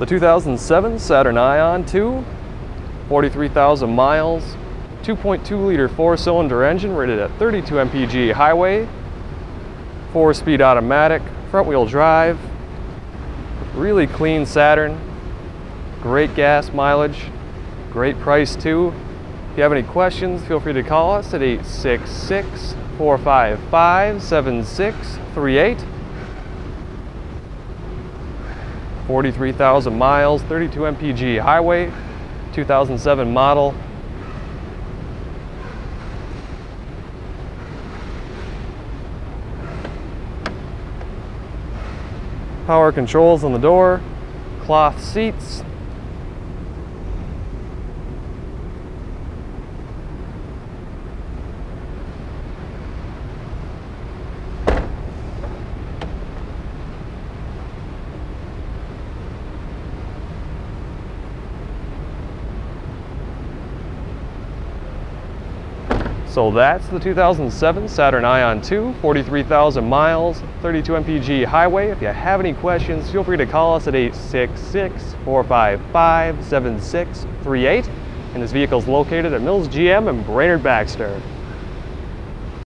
The 2007 Saturn Ion 2, 43,000 miles, 2.2-liter four-cylinder engine rated at 32 mpg highway, four-speed automatic, front-wheel drive, really clean Saturn, great gas mileage, great price too. If you have any questions, feel free to call us at 866-455-7638. 43,000 miles, 32 mpg highway, 2007 model. Power controls on the door, cloth seats. So that's the 2007 Saturn Ion 2, 43,000 miles, 32 mpg highway. If you have any questions, feel free to call us at 866-455-7638. And this vehicle is located at Mills GM in Brainerd Baxter.